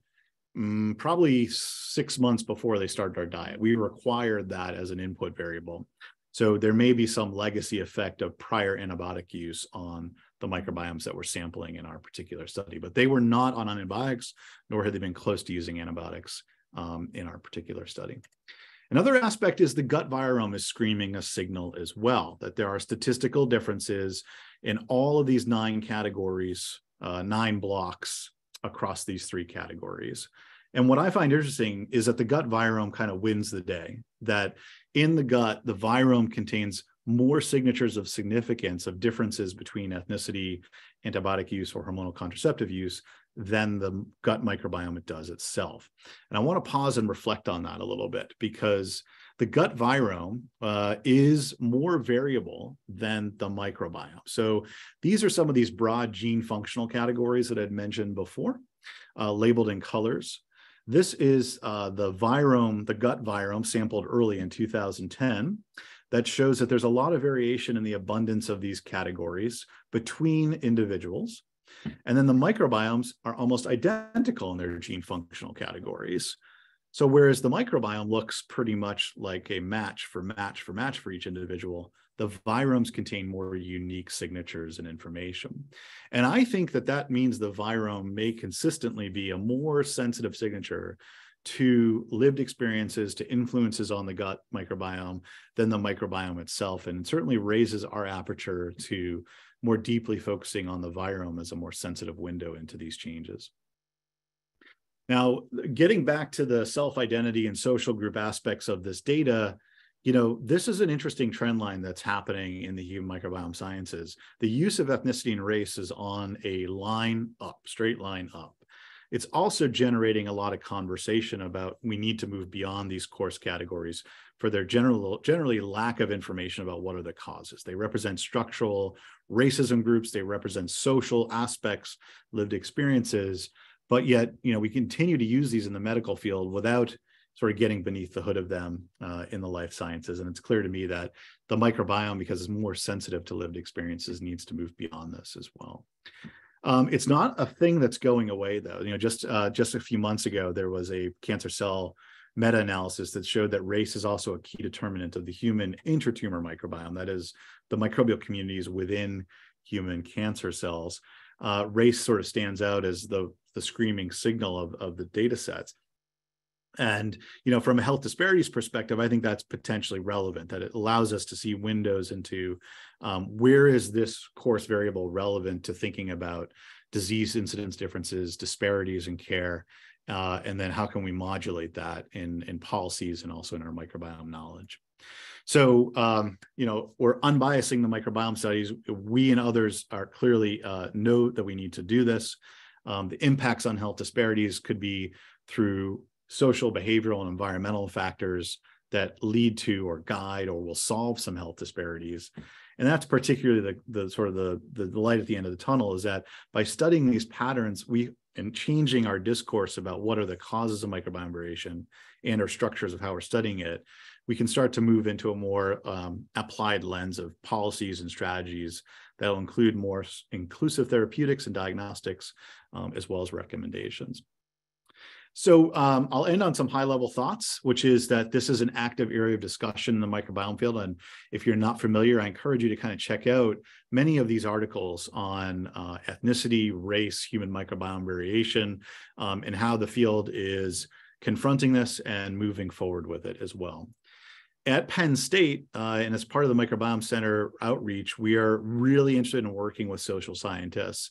probably 6 months before they started our diet. We required that as an input variable. So there may be some legacy effect of prior antibiotic use on the microbiomes that we're sampling in our particular study, but they were not on antibiotics, nor had they been close to using antibiotics in our particular study. Another aspect is the gut virome is screaming a signal as well, that there are statistical differences in all of these 9 categories, 9 blocks across these 3 categories. And what I find interesting is that the gut virome kind of wins the day, that in the gut, the virome contains more signatures of significance of differences between ethnicity, antibiotic use, or hormonal contraceptive use than the gut microbiome it does itself. And I want to pause and reflect on that a little bit, because the gut virome is more variable than the microbiome. So these are some of these broad gene functional categories that I'd mentioned before, labeled in colors. This is the virome, the gut virome sampled early in 2010 that shows that there's a lot of variation in the abundance of these categories between individuals. And then the microbiomes are almost identical in their gene functional categories. So whereas the microbiome looks pretty much like a match for match for match for each individual, the viromes contain more unique signatures and information. And I think that that means the virome may consistently be a more sensitive signature to lived experiences, to influences on the gut microbiome than the microbiome itself. And it certainly raises our aperture to more deeply focusing on the virome as a more sensitive window into these changes. Now, getting back to the self-identity and social group aspects of this data, you know, this is an interesting trend line that's happening in the human microbiome sciences. The use of ethnicity and race is on a line up, straight line up. It's also generating a lot of conversation about we need to move beyond these coarse categories for their generally lack of information about what are the causes. They represent structural racism groups. They represent social aspects, lived experiences. But yet, you know, we continue to use these in the medical field without sort of getting beneath the hood of them in the life sciences. And it's clear to me that the microbiome, because it's more sensitive to lived experiences, needs to move beyond this as well. It's not a thing that's going away, though. You know, just a few months ago, there was a cancer cell meta-analysis that showed that race is also a key determinant of the human intratumor microbiome, that is, the microbial communities within human cancer cells. Race sort of stands out as the screaming signal of the data sets. And, you know, from a health disparities perspective, I think that's potentially relevant, that it allows us to see windows into where is this coarse variable relevant to thinking about disease incidence differences, disparities in care, and then how can we modulate that in policies and also in our microbiome knowledge. So, you know, we're unbiasing the microbiome studies. We and others are clearly know that we need to do this. The impacts on health disparities could be through social, behavioral, and environmental factors that lead to or guide or will solve some health disparities. And that's particularly the sort of the light at the end of the tunnel, is that by studying these patterns, and changing our discourse about what are the causes of microbiome variation and our structures of how we're studying it, we can start to move into a more applied lens of policies and strategies that'll include more inclusive therapeutics and diagnostics, as well as recommendations. So I'll end on some high-level thoughts, which is that this is an active area of discussion in the microbiome field. And if you're not familiar, I encourage you to kind of check out many of these articles on ethnicity, race, human microbiome variation, and how the field is confronting this and moving forward with it as well. At Penn State, and as part of the Microbiome Center outreach, we are really interested in working with social scientists,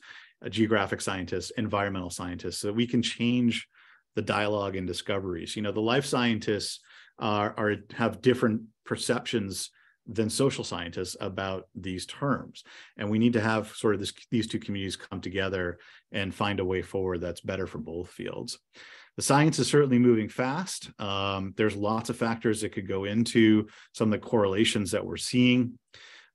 geographic scientists, environmental scientists, so that we can change the dialogue and discoveries. You know, the life scientists have different perceptions than social scientists about these terms. And we need to have sort of these two communities come together and find a way forward that's better for both fields. The science is certainly moving fast. There's lots of factors that could go into some of the correlations that we're seeing.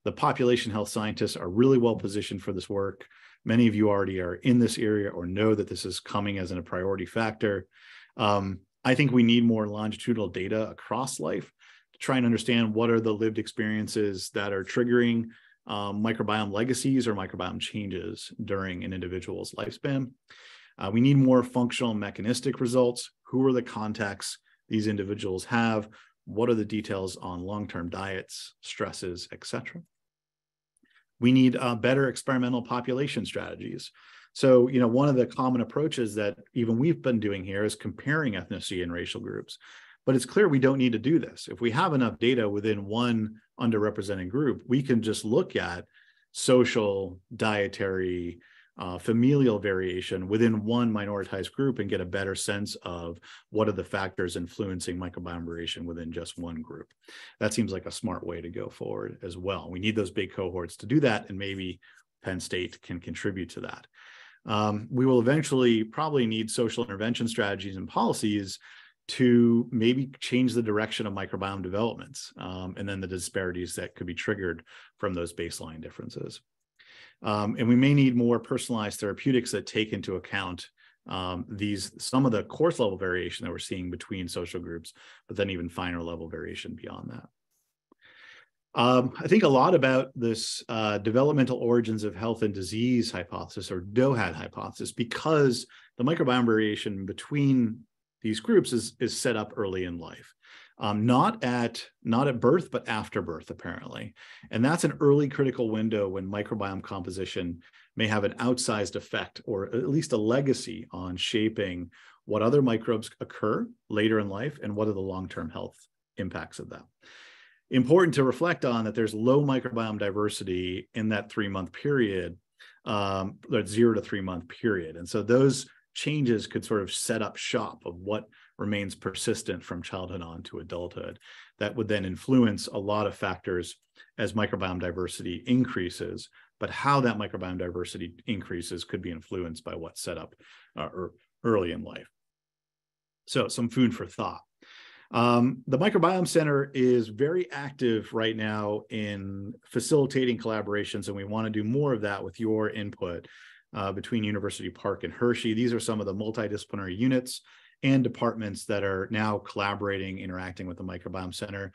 The population health scientists are really well positioned for this work. Many of you already are in this area or know that this is coming as a priority factor. I think we need more longitudinal data across life to try and understand what are the lived experiences that are triggering microbiome legacies or microbiome changes during an individual's lifespan. We need more functional mechanistic results. Who are the contacts these individuals have? What are the details on long-term diets, stresses, et cetera? We need better experimental population strategies. So, you know, one of the common approaches that even we've been doing here is comparing ethnicity and racial groups. But it's clear we don't need to do this. If we have enough data within one underrepresented group, we can just look at social, dietary, familial variation within one minoritized group and get a better sense of what are the factors influencing microbiome variation within just one group. That seems like a smart way to go forward as well. We need those big cohorts to do that, and maybe Penn State can contribute to that. We will eventually probably need social intervention strategies and policies to maybe change the direction of microbiome developments, and then the disparities that could be triggered from those baseline differences. And we may need more personalized therapeutics that take into account some of the coarse level variation that we're seeing between social groups, but then even finer level variation beyond that. I think a lot about this developmental origins of health and disease hypothesis, or DOHAD hypothesis, because the microbiome variation between these groups is set up early in life. Not at birth, but after birth, apparently. And that's an early critical window when microbiome composition may have an outsized effect, or at least a legacy on shaping what other microbes occur later in life and what are the long-term health impacts of that. Important to reflect on that there's low microbiome diversity in that 3-month period, that 0 to 3-month period. And so those changes could sort of set up shop of what remains persistent from childhood on to adulthood. That would then influence a lot of factors as microbiome diversity increases, but how that microbiome diversity increases could be influenced by what's set up early in life. So some food for thought. The Microbiome Center is very active right now in facilitating collaborations, and we want to do more of that with your input between University Park and Hershey. These are some of the multidisciplinary units and departments that are now collaborating, interacting with the Microbiome Center.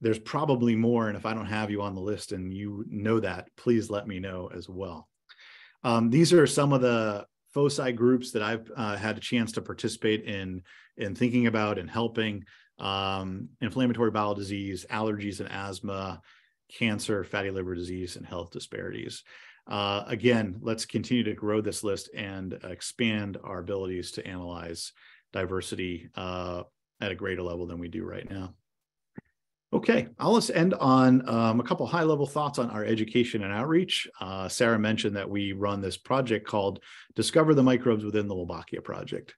There's probably more, and if I don't have you on the list and you know that, please let me know as well. These are some of the foci groups that I've had a chance to participate in thinking about and helping: inflammatory bowel disease, allergies and asthma, cancer, fatty liver disease, and health disparities. Again, let's continue to grow this list and expand our abilities to analyze diversity at a greater level than we do right now. Okay, I'll just end on a couple high-level thoughts on our education and outreach. Sarah mentioned that we run this project called Discover the Microbes Within, the Wolbachia Project.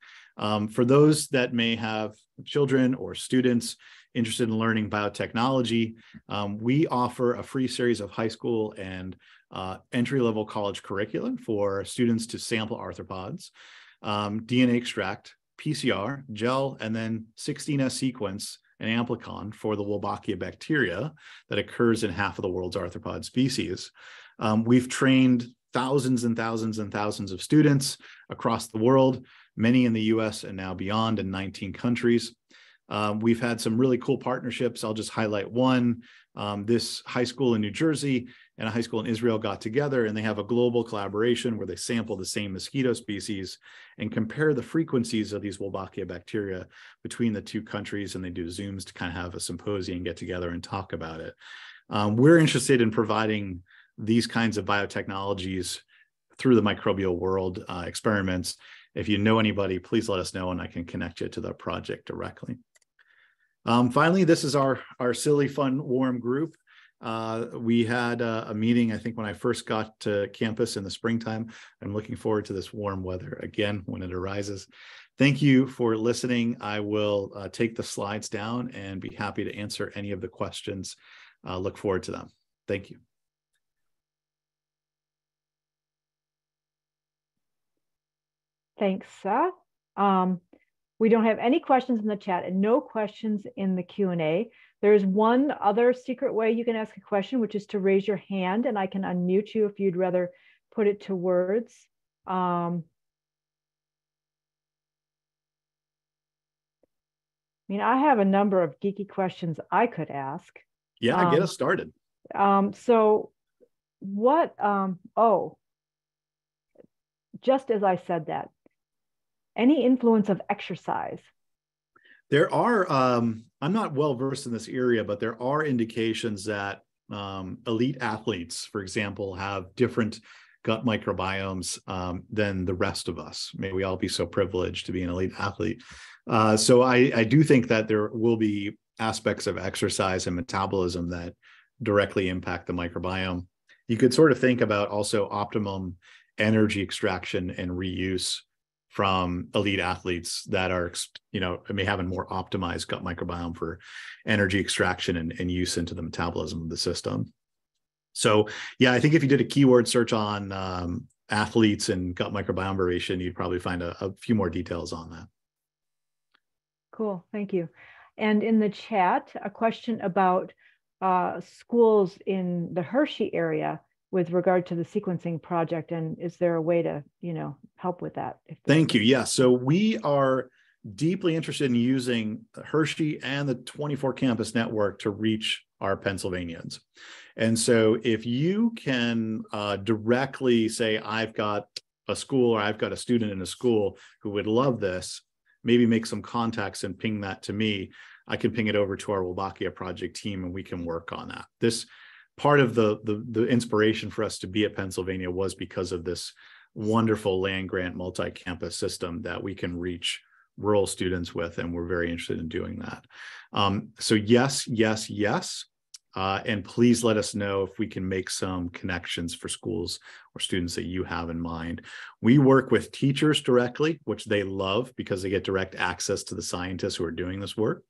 For those that may have children or students interested in learning biotechnology, we offer a free series of high school and entry-level college curriculum for students to sample arthropods, DNA extract, PCR, gel, and then 16S sequence an amplicon for the Wolbachia bacteria that occurs in half of the world's arthropod species. We've trained thousands and thousands and thousands of students across the world, many in the US and now beyond in 19 countries. We've had some really cool partnerships. I'll just highlight one. This high school in New Jersey and a high school in Israel got together, and they have a global collaboration where they sample the same mosquito species and compare the frequencies of these Wolbachia bacteria between the two countries, and they do Zooms to kind of have a symposium and get together and talk about it. We're interested in providing these kinds of biotechnologies through the microbial world experiments. If you know anybody, please let us know, and I can connect you to the project directly. Finally, this is our silly, fun, warm group. We had a meeting, I think, when I first got to campus in the springtime. I'm looking forward to this warm weather again when it arises. Thank you for listening. I will take the slides down and be happy to answer any of the questions. Look forward to them. Thank you. Thanks, Seth. We don't have any questions in the chat and no questions in the Q&A. There is one other secret way you can ask a question, which is to raise your hand, and I can unmute you if you'd rather put it to words. I mean, I have a number of geeky questions I could ask. Yeah, get us started. So what, oh, just as I said that, any influence of exercise? There are, I'm not well versed in this area, but there are indications that elite athletes, for example, have different gut microbiomes than the rest of us. May we all be so privileged to be an elite athlete. So I do think that there will be aspects of exercise and metabolism that directly impact the microbiome. You could sort of think about also optimum energy extraction and reuse from elite athletes that are, you know, may have a more optimized gut microbiome for energy extraction and use into the metabolism of the system. So, yeah, I think if you did a keyword search on athletes and gut microbiome variation, you'd probably find a few more details on that. Cool, thank you. And in the chat, a question about schools in the Hershey area with regard to the sequencing project, and is there a way to, you know, help with that? Thank you. Yeah, so we are deeply interested in using Hershey and the 24 campus network to reach our Pennsylvanians. And so if you can directly say, I've got a school or I've got a student in a school who would love this, maybe make some contacts and ping that to me, I can ping it over to our Wolbachia project team and we can work on that. This part of the inspiration for us to be at Pennsylvania was because of this wonderful land-grant multi-campus system that we can reach rural students with, and we're very interested in doing that. So yes, yes, yes. And please let us know if we can make some connections for schools or students that you have in mind. We work with teachers directly, which they love because they get direct access to the scientists who are doing this work.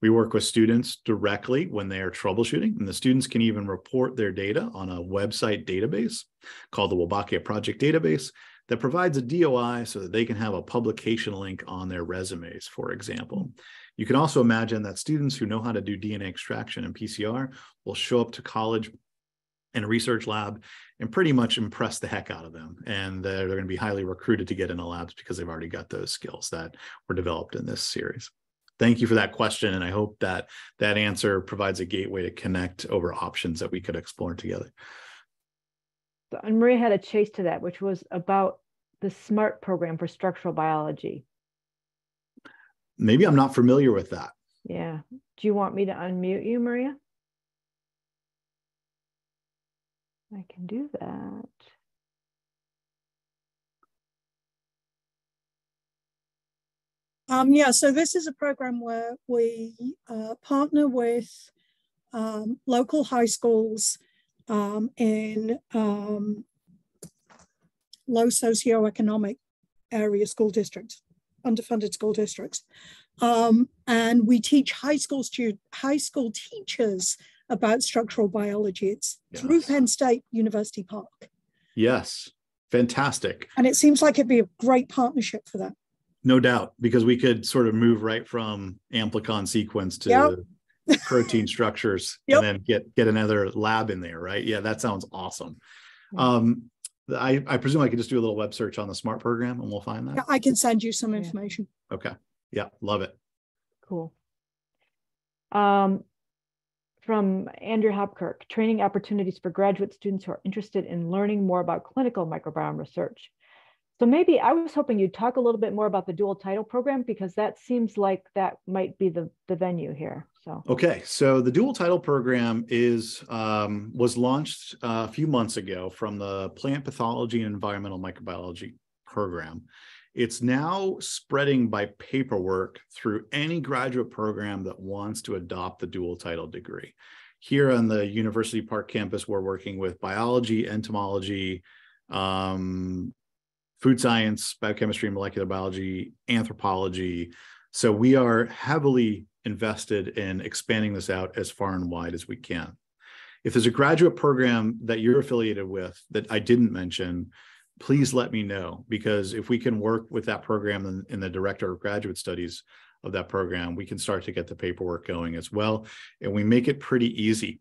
We work with students directly when they are troubleshooting, and the students can even report their data on a website database called the Wolbachia Project Database that provides a DOI so that they can have a publication link on their resumes, for example. You can also imagine that students who know how to do DNA extraction and PCR will show up to college and a research lab and pretty much impress the heck out of them. And they're going to be highly recruited to get into labs because they've already got those skills that were developed in this series. Thank you for that question. And I hope that that answer provides a gateway to connect over options that we could explore together. And Maria had a chase to that, which was about the SMART program for structural biology. Maybe I'm not familiar with that. Yeah. Do you want me to unmute you, Maria? I can do that. Yeah, so this is a program where we partner with local high schools in low socioeconomic area school districts, underfunded school districts, and we teach high school teachers about structural biology. It's through Penn State University Park. Yes, fantastic. And it seems like it'd be a great partnership for that. No doubt, because we could sort of move right from amplicon sequence to protein structures and then get another lab in there, right? Yeah, that sounds awesome. I presume I could just do a little web search on the SMART program and we'll find that. I can send you some information. Okay. Yeah. Love it. Cool. From Andrew Hopkirk, training opportunities for graduate students who are interested in learning more about clinical microbiome research. So maybe I was hoping you'd talk a little bit more about the dual title program, because that seems like that might be the venue here. So. Okay, so the dual title program is was launched a few months ago from the Plant Pathology and Environmental Microbiology program. It's now spreading by paperwork through any graduate program that wants to adopt the dual title degree. Here on the University Park campus, we're working with biology, entomology, food science, biochemistry and molecular biology, anthropology. So we are heavily invested in expanding this out as far and wide as we can. If there's a graduate program that you're affiliated with that I didn't mention, please let me know, because if we can work with that program and the director of graduate studies of that program, we can start to get the paperwork going as well. And we make it pretty easy.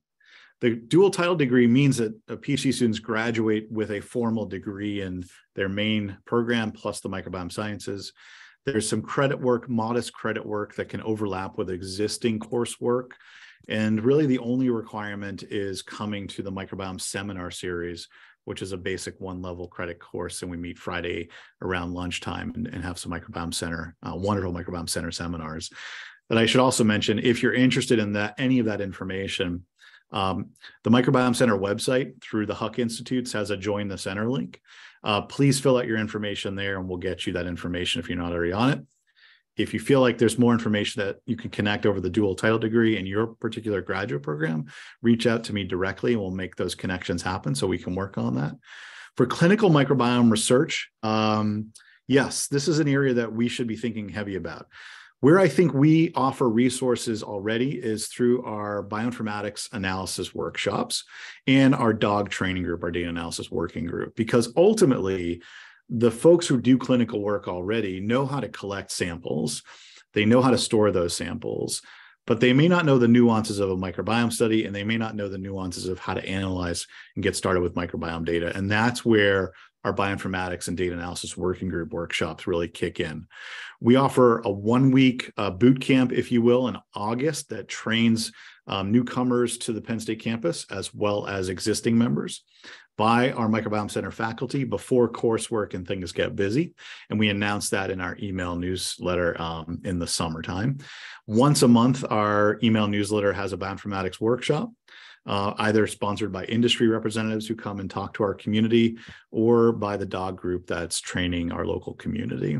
The dual title degree means that PhD students graduate with a formal degree in their main program plus the microbiome sciences. There's some credit work, modest credit work that can overlap with existing coursework. And really the only requirement is coming to the microbiome seminar series, which is a basic one-level credit course. And we meet Friday around lunchtime and have some microbiome center, wonderful microbiome center seminars. But I should also mention, if you're interested in that, any of that information, the Microbiome Center website through the Huck Institutes has a Join the Center link. Please fill out your information there and we'll get you that information if you're not already on it. If you feel like there's more information that you can connect over the dual title degree in your particular graduate program, reach out to me directly and we'll make those connections happen so we can work on that. For clinical microbiome research, yes, this is an area that we should be thinking heavy about. Where I think we offer resources already is through our bioinformatics analysis workshops and our DAWG training group, our data analysis working group, because ultimately the folks who do clinical work already know how to collect samples. They know how to store those samples, but they may not know the nuances of a microbiome study, and they may not know the nuances of how to analyze and get started with microbiome data. And that's where our bioinformatics and data analysis working group workshops really kick in. We offer a one-week boot camp, if you will, in August that trains newcomers to the Penn State campus as well as existing members by our Microbiome Center faculty before coursework and things get busy. And we announce that in our email newsletter in the summertime. Once a month, our email newsletter has a bioinformatics workshop. either sponsored by industry representatives who come and talk to our community or by the DAWG group that's training our local community.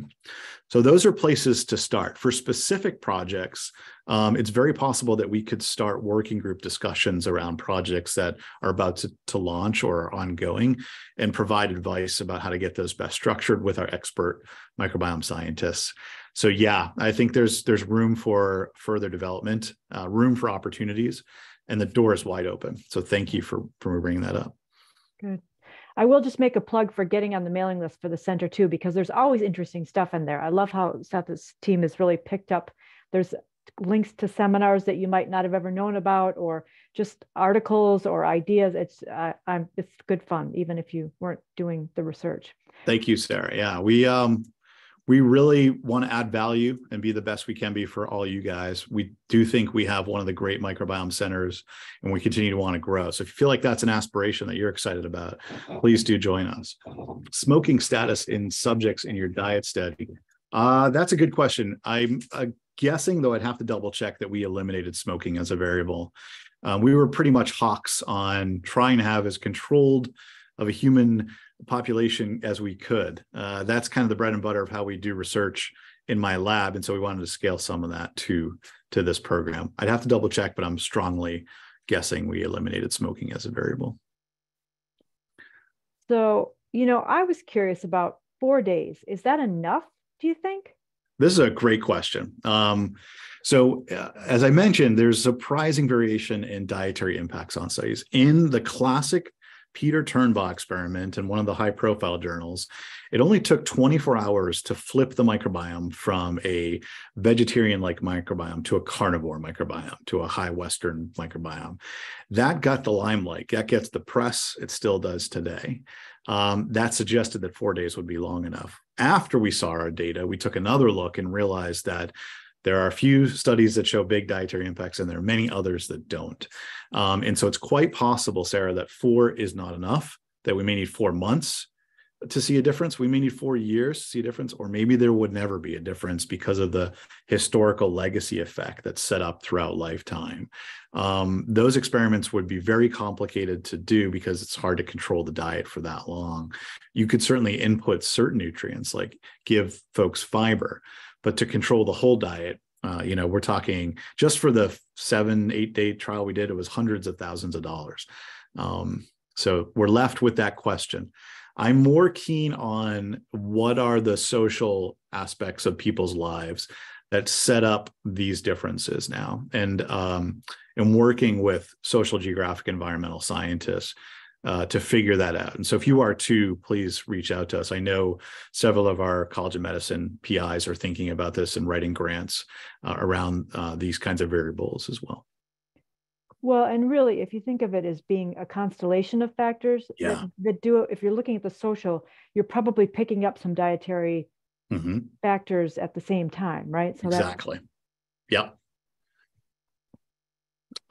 So those are places to start. For specific projects, it's very possible that we could start working group discussions around projects that are about to launch or are ongoing and provide advice about how to get those best structured with our expert microbiome scientists. So yeah, I think there's room for further development, room for opportunities, and the door is wide open. So thank you for bringing that up. Good. I will just make a plug for getting on the mailing list for the center too, because there's always interesting stuff in there. I love how Seth's team has really picked up. There's links to seminars that you might not have ever known about, or just articles or ideas. It's good fun, even if you weren't doing the research. Thank you, Sarah. Yeah, we really want to add value and be the best we can be for all you guys. We do think we have one of the great microbiome centers, and we continue to want to grow. So if you feel like that's an aspiration that you're excited about, please do join us. Smoking status in subjects in your diet study. That's a good question. I'm guessing, though I'd have to double check, that we eliminated smoking as a variable. We were pretty much hawks on trying to have as controlled of a human population as we could. That's kind of the bread and butter of how we do research in my lab. And so we wanted to scale some of that to this program. I'd have to double check, but I'm strongly guessing we eliminated smoking as a variable. So, you know, I was curious about 4 days. Is that enough, do you think? This is a great question. So as I mentioned, there's surprising variation in dietary impacts on studies. In the classic Peter Turnbaugh experiment in one of the high-profile journals, it only took 24 hours to flip the microbiome from a vegetarian-like microbiome to a carnivore microbiome, to a high Western microbiome. That got the limelight. That gets the press. It still does today. That suggested that 4 days would be long enough. After we saw our data, we took another look and realized that there are a few studies that show big dietary impacts, and there are many others that don't. And so it's quite possible, Sarah, that 4 is not enough, that we may need 4 months to see a difference. We may need 4 years to see a difference, or maybe there would never be a difference because of the historical legacy effect that's set up throughout lifetime. Those experiments would be very complicated to do because it's hard to control the diet for that long. You could certainly input certain nutrients, like give folks fiber, but to control the whole diet, you know, we're talking just for the 7-8 day trial we did, it was hundreds of thousands of dollars. So we're left with that question. I'm more keen on what are the social aspects of people's lives that set up these differences now. And working with social, geographic, environmental scientists to figure that out. And so if you are too, please reach out to us. I know several of our College of Medicine PIs are thinking about this and writing grants around these kinds of variables as well. Well, and really, if you think of it as being a constellation of factors, that do, if you're looking at the social, you're probably picking up some dietary factors at the same time, right? So exactly. Yep.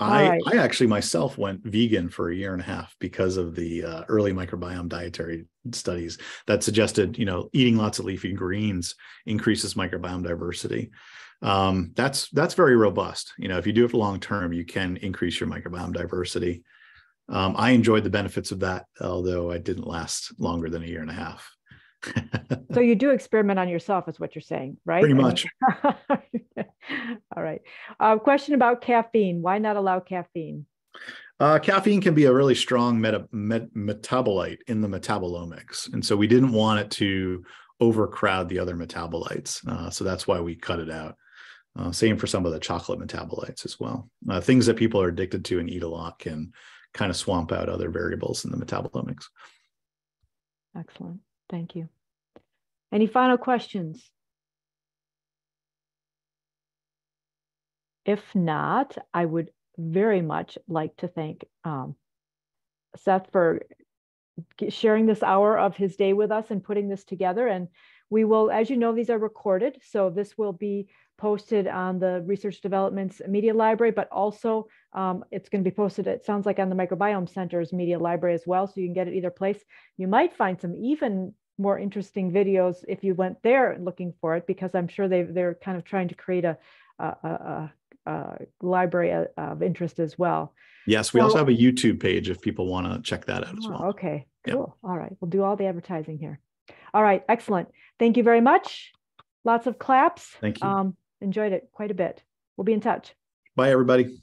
I actually myself went vegan for 1.5 years because of the early microbiome dietary studies that suggested, you know, eating lots of leafy greens increases microbiome diversity. That's very robust. You know, if you do it for long term, you can increase your microbiome diversity. I enjoyed the benefits of that, although I didn't last longer than 1.5 years. So you do experiment on yourself is what you're saying, right? Pretty much. All right. Question about caffeine. Why not allow caffeine? Caffeine can be a really strong metabolite in the metabolomics. And so we didn't want it to overcrowd the other metabolites. So that's why we cut it out. Same for some of the chocolate metabolites as well. Things that people are addicted to and eat a lot can kind of swamp out other variables in the metabolomics. Excellent. Thank you. Any final questions? If not, I would very much like to thank Seth for sharing this hour of his day with us and putting this together. And we will, as you know, these are recorded. So this will be posted on the Research Development's media library, but also it's going to be posted, it sounds like, on the Microbiome Center's media library as well. So you can get it either place. You might find some even more interesting videos if you went there looking for it, because I'm sure they're kind of trying to create a library of interest as well. Yes, we also have a YouTube page if people want to check that out as well. Okay, cool. Yep. All right, we'll do all the advertising here. All right, excellent. Thank you very much. Lots of claps. Thank you. Enjoyed it quite a bit. We'll be in touch. Bye, everybody.